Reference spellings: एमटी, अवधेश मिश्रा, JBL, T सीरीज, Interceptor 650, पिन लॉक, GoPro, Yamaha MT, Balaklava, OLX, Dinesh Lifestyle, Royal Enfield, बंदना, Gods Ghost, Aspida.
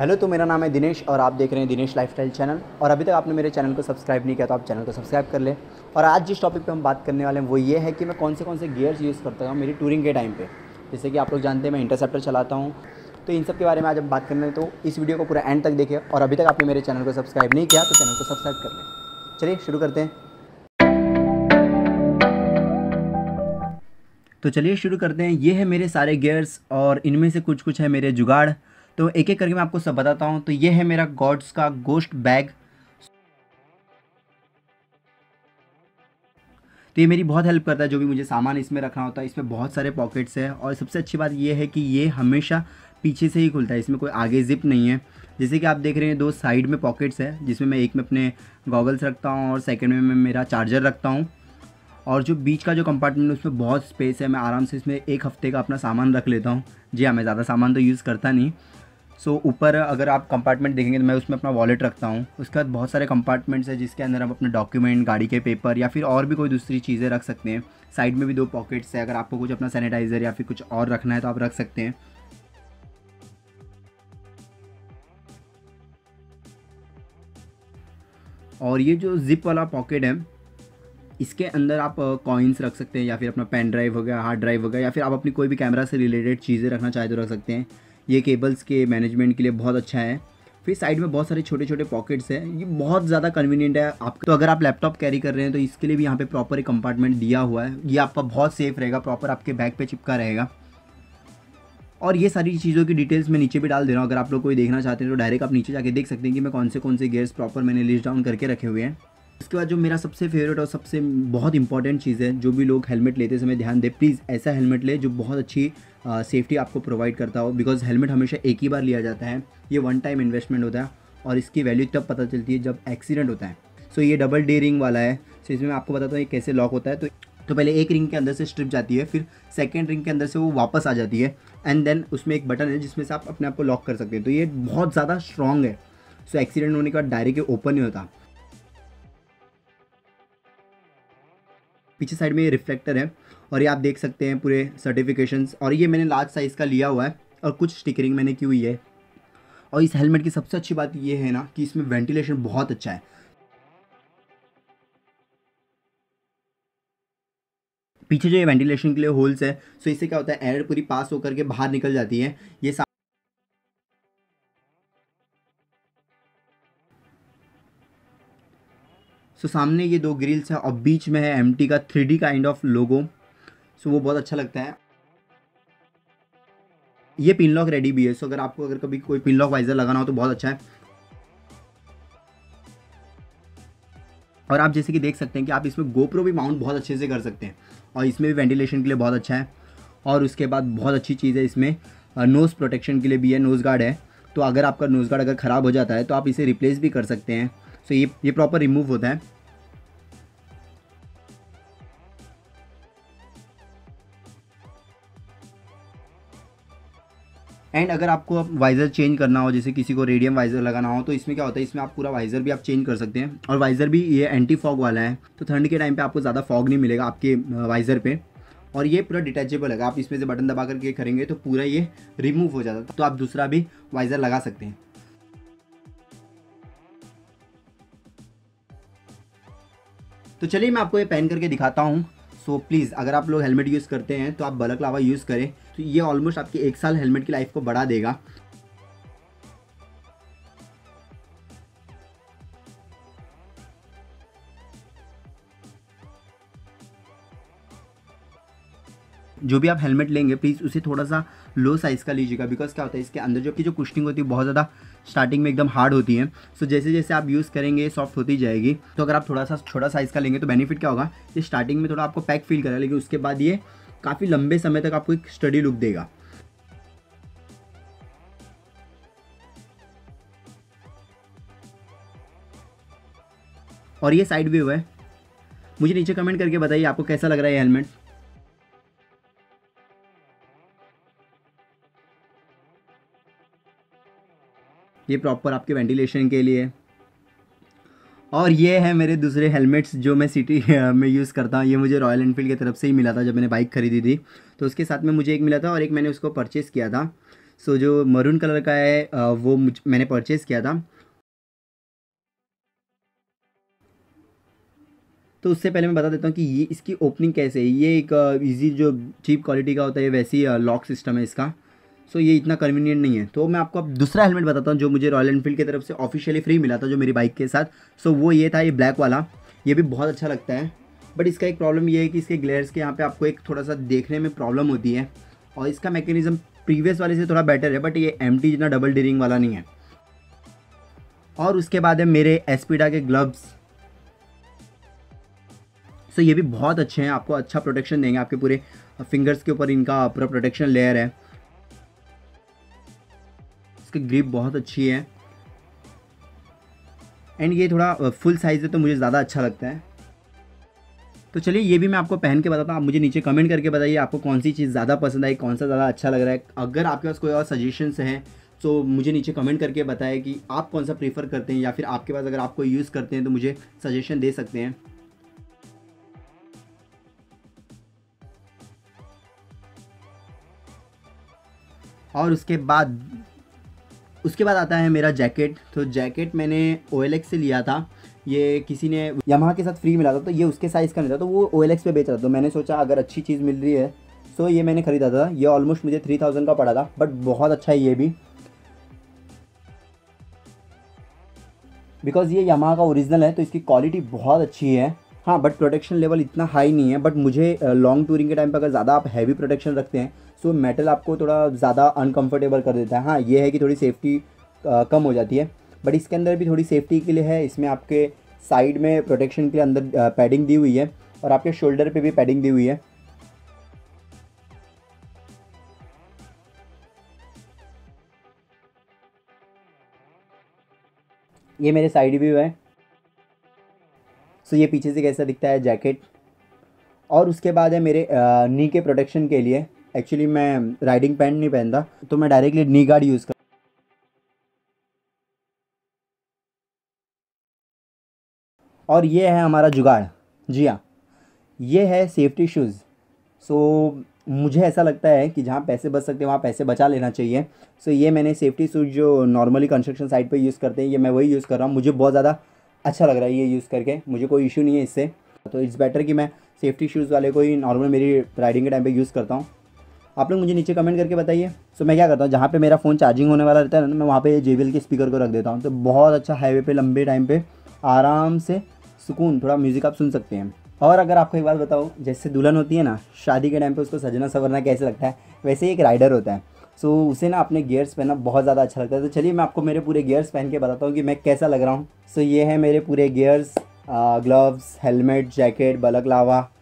Hello, तो मेरा नाम है दिनेश और आप देख रहे हैं दिनेश लाइफस्टाइल चैनल। और अभी तक आपने मेरे चैनल को सब्सक्राइब नहीं किया तो आप चैनल को सब्सक्राइब कर लें। और आज जिस टॉपिक पे हम बात करने वाले हैं वो ये है कि मैं कौन से गियर्स यूज़ करता हूँ मेरी टूरिंग के टाइम पे। जैसे कि आप लोग जानते हैं मैं इंटरसेप्टर चलाता हूँ, तो इन सब के बारे में आज हम बात करने हैं। तो इस वीडियो को पूरा एंड तक देखिए और अभी तक आपने मेरे चैनल को सब्सक्राइब नहीं किया तो चैनल को सब्सक्राइब कर लें। चलिए शुरू करते हैं। ये है मेरे सारे गियर्स और इनमें से कुछ है मेरे जुगाड़, तो एक एक करके मैं आपको सब बताता हूँ। तो ये है मेरा गॉड्स का घोस्ट बैग, तो ये मेरी बहुत हेल्प करता है जो भी मुझे सामान इसमें रखना होता है। इसमें बहुत सारे पॉकेट्स हैं और सबसे अच्छी बात ये है कि ये हमेशा पीछे से ही खुलता है, इसमें कोई आगे ज़िप नहीं है। जैसे कि आप देख रहे हैं दो साइड में पॉकेट्स है, जिसमें मैं एक में अपने गॉगल्स रखता हूँ और सेकेंड में मैं मेरा चार्जर रखता हूँ। और जो बीच का जो कंपार्टमेंट है उसमें बहुत स्पेस है, मैं आराम से इसमें एक हफ्ते का अपना सामान रख लेता हूँ। जी हाँ, मैं ज़्यादा सामान तो यूज़ करता नहीं। ऊपर अगर आप कंपार्टमेंट देखेंगे तो मैं उसमें अपना वॉलेट रखता हूँ। उसके बाद बहुत सारे कंपार्टमेंट्स है जिसके अंदर आप अपने डॉक्यूमेंट, गाड़ी के पेपर या फिर और भी कोई दूसरी चीज़ें रख सकते हैं। साइड में भी दो पॉकेट्स है, अगर आपको कुछ अपना सैनिटाइज़र या फिर कुछ और रखना है तो आप रख सकते हैं। और ये जो जिप वाला पॉकेट है इसके अंदर आप कॉइन्स रख सकते हैं या फिर अपना पेन ड्राइव हो गया, हार्ड ड्राइव हो गया, या फिर आप अपनी कोई भी कैमरा से रिलेटेड चीज़ें रखना चाहे तो रख सकते हैं। ये केबल्स के मैनेजमेंट के लिए बहुत अच्छा है। फिर साइड में बहुत सारे छोटे छोटे पॉकेट्स हैं, ये बहुत ज़्यादा कन्वीनियंट है आपको। तो अगर आप लैपटॉप कैरी कर रहे हैं तो इसके लिए भी यहाँ पे प्रॉपर एक कंपार्टमेंट दिया हुआ है, ये आपका बहुत सेफ़ रहेगा, प्रॉपर आपके बैग पे चिपका रहेगा। और ये सारी चीज़ों की डिटेल्स मैं नीचे भी डाल दे रहा हूँ, अगर आप लोग कोई देखना चाहते हैं तो डायरेक्ट आप नीचे जाके देख सकते हैं कि मैं कौन से गियर्स प्रॉपर मैंने लिस्ट डाउन करके रखे हुए हैं। उसके बाद जो मेरा सबसे फेवरेट और सबसे बहुत इंपॉर्टेंट चीज़ है, जो भी लोग हेलमेट लेते समय ध्यान दें, प्लीज़ ऐसा हेलमेट ले जो बहुत अच्छी सेफ्टी आपको प्रोवाइड करता हो। बिकॉज हेलमेट हमेशा एक ही बार लिया जाता है, ये वन टाइम इन्वेस्टमेंट होता है और इसकी वैल्यू तब पता चलती है जब एक्सीडेंट होता है। ये डबल डे रिंग वाला है। इसमें मैं आपको बताता हूँ ये कैसे लॉक होता है। तो पहले एक रिंग के अंदर से स्ट्रिप जाती है, फिर सेकेंड रिंग के अंदर से वो वापस आ जाती है एंड देन उसमें एक बटन है जिसमें से आप अपने आप को लॉक कर सकते हैं। तो ये बहुत ज़्यादा स्ट्रॉन्ग है, एक्सीडेंट होने के बाद डायरेक्ट ओपन नहीं होता। पीछे साइड में ये रिफ्लेक्टर है और ये आप देख सकते हैं पूरे सर्टिफिकेशंस, और ये मैंने लार्ज साइज़ का लिया हुआ है और कुछ स्टिकरिंग मैंने की हुई है। और इस हेलमेट की सबसे अच्छी बात ये है ना कि इसमें वेंटिलेशन बहुत अच्छा है। पीछे जो ये वेंटिलेशन के लिए होल्स है, इससे क्या होता है एयर पूरी पास होकर के बाहर निकल जाती है। ये सामने ये दो ग्रिल्स है और बीच में है एमटी का 3D काइंड ऑफ लोगो, वो बहुत अच्छा लगता है। ये पिन लॉक रेडी भी है, अगर आपको कभी कोई पिन लॉक वाइजर लगाना हो तो बहुत अच्छा है। और आप जैसे कि देख सकते हैं कि आप इसमें गोप्रो भी माउंट बहुत अच्छे से कर सकते हैं और इसमें भी वेंटिलेशन के लिए बहुत अच्छा है। और उसके बाद बहुत अच्छी चीज़ है, इसमें नोज़ प्रोटेक्शन के लिए भी है, नोज़ गार्ड है। तो अगर आपका नोज़ गार्ड अगर ख़राब हो जाता है तो आप इसे रिप्लेस भी कर सकते हैं। ये प्रॉपर रिमूव होता है। एंड अगर आपको वाइज़र चेंज करना हो, जैसे किसी को रेडियम वाइज़र लगाना हो, तो इसमें क्या होता है, इसमें आप पूरा वाइज़र भी आप चेंज कर सकते हैं। और वाइज़र भी ये एंटी फॉग वाला है, तो ठंड के टाइम पे आपको ज़्यादा फॉग नहीं मिलेगा आपके वाइज़र पे। और ये पूरा डिटैचेबल है, आप इसमें से बटन दबा करके करेंगे तो पूरा ये रिमूव हो जाता है, तो आप दूसरा भी वाइज़र लगा सकते हैं। तो चलिए मैं आपको ये पहन करके दिखाता हूँ। प्लीज़ अगर आप लोग हेलमेट यूज़ करते हैं तो आप बलकलावा यूज़ करें, तो ये ऑलमोस्ट आपकी एक साल हेलमेट की लाइफ को बढ़ा देगा। जो भी आप हेलमेट लेंगे प्लीज़ उसे थोड़ा सा लो साइज़ का लीजिएगा, बिकॉज क्या होता है इसके अंदर जो कुशनिंग होती है बहुत ज़्यादा स्टार्टिंग में एकदम हार्ड होती है। जैसे जैसे आप यूज़ करेंगे सॉफ्ट होती जाएगी। तो अगर आप थोड़ा सा छोटा साइज़ का लेंगे तो बेनिफिट क्या होगा, ये स्टार्टिंग में थोड़ा आपको पैक फील करेगा, लेकिन उसके बाद ये काफ़ी लंबे समय तक आपको एक स्टडी लुक देगा। और ये साइड व्यू है, मुझे नीचे कमेंट करके बताइए आपको कैसा लग रहा है ये हेलमेट। ये प्रॉपर आपके वेंटिलेशन के लिए। और ये है मेरे दूसरे हेलमेट्स जो मैं सिटी में यूज़ करता हूँ। ये मुझे रॉयल एनफील्ड की तरफ से ही मिला था जब मैंने बाइक खरीदी थी, तो उसके साथ में मुझे एक मिला था और एक मैंने उसको परचेस किया था। सो जो मरून कलर का है वो मैंने परचेज़ किया था। तो उससे पहले मैं बता देता हूँ कि ये इसकी ओपनिंग कैसे है। ये एक इजी जो चीप क्वालिटी का होता है वैसी लॉक सिस्टम है इसका। सो ये इतना कन्वीनियंट नहीं है। तो मैं आपको अब दूसरा हेलमेट बताता हूँ जो मुझे रॉयल एनफील्ड की तरफ से ऑफिशियली फ्री मिला था जो मेरी बाइक के साथ। सो वो ये था, ये ब्लैक वाला। ये भी बहुत अच्छा लगता है, बट इसका एक प्रॉब्लम ये है कि इसके ग्लेयर्स के यहाँ पे आपको एक थोड़ा सा देखने में प्रॉब्लम होती है। और इसका मैकेनिज़्म प्रीवियस वाले से थोड़ा बेटर है, बट ये एमटी जितना डबल डिरिंग वाला नहीं है। और उसके बाद है मेरे एस्पिडा के ग्लव्स। सो ये भी बहुत अच्छे हैं, आपको अच्छा प्रोटेक्शन देंगे। आपके पूरे फिंगर्स के ऊपर इनका पूरा प्रोटेक्शन लेयर है। इसकी ग्रिप बहुत अच्छी है एंड ये थोड़ा फुल साइज़ है तो मुझे ज़्यादा अच्छा लगता है। तो चलिए ये भी मैं आपको पहन के बताता हूँ। आप मुझे नीचे कमेंट करके बताइए आपको कौन सी चीज़ ज़्यादा पसंद आई, कौन सा ज़्यादा अच्छा लग रहा है। अगर आपके पास कोई और सजेशन्स हैं तो मुझे नीचे कमेंट करके बताएं कि आप कौन सा प्रीफर करते हैं, या फिर आपके पास अगर आप कोई यूज़ करते हैं तो मुझे सजेशन दे सकते हैं। और उसके बाद आता है मेरा जैकेट। तो जैकेट मैंने OLX से लिया था। ये किसी ने यामाहा के साथ फ्री मिला था, तो ये उसके साइज़ का नहीं था, तो वो OLX पे बेच रहा था। तो मैंने सोचा अगर अच्छी चीज़ मिल रही है तो ये मैंने ख़रीदा था। ये ऑलमोस्ट मुझे 3000 का पड़ा था, बट बहुत अच्छा है ये भी, बिकॉज़ ये यामाहा का ओरिजिनल है तो इसकी क्वालिटी बहुत अच्छी है। हाँ, बट प्रोटेक्शन लेवल इतना हाई नहीं है। बट मुझे लॉन्ग टूरिंग के टाइम पर अगर ज़्यादा आप हैवी प्रोटेक्शन रखते हैं सो मेटल आपको थोड़ा ज़्यादा अनकंफर्टेबल कर देता है। हाँ, ये है कि थोड़ी सेफ्टी कम हो जाती है, बट इसके अंदर भी थोड़ी सेफ्टी के लिए है। इसमें आपके साइड में प्रोटेक्शन के लिए अंदर पैडिंग दी हुई है और आपके शोल्डर पे भी पैडिंग दी हुई है। ये मेरे साइड व्यू है। सो ये पीछे से कैसा दिखता है जैकेट। और उसके बाद है मेरे नी के प्रोटेक्शन के लिए। एक्चुअली मैं राइडिंग पैंट नहीं पहनता तो मैं डायरेक्टली नी गार्ड यूज़ करता हूँ। और ये है हमारा जुगाड़। जी हाँ, ये है सेफ्टी शूज़। सो मुझे ऐसा लगता है कि जहाँ पैसे बच सकते हैं वहाँ पैसे बचा लेना चाहिए। सो ये मैंने सेफ्टी शूज़ जो नॉर्मली कंस्ट्रक्शन साइट पे यूज़ करते हैं, ये मैं वही यूज़ कर रहा हूँ। मुझे बहुत ज़्यादा अच्छा लग रहा है ये यूज़ करके, मुझे कोई इशू नहीं है इससे। तो इट्स बेटर कि मैं सेफ्टी शूज़ वाले को ही नॉर्मल मेरी राइडिंग के टाइम पर यूज़ करता हूँ। आप लोग मुझे नीचे कमेंट करके बताइए। सो मैं क्या करता हूँ, जहाँ पे मेरा फ़ोन चार्जिंग होने वाला रहता है ना, मैं वहाँ पे JBL के स्पीकर को रख देता हूँ। तो बहुत अच्छा हाईवे पे लंबे टाइम पे आराम से सुकून थोड़ा म्यूज़िक आप सुन सकते हैं। और अगर आपको एक बात बताओ, जैसे दुल्हन होती है ना शादी के टाइम पर, उसको सजना संवरना कैसे लगता है, वैसे ही एक राइडर होता है। सो उसे ना अपने गियर्स पहनना बहुत ज़्यादा अच्छा लगता है। तो चलिए मैं आपको मेरे पूरे गियर्स पहन के बताता हूँ कि मैं कैसा लग रहा हूँ। सो ये है मेरे पूरे गियर्स, ग्लव्स, हेलमेट, जैकेट, बलकलावा,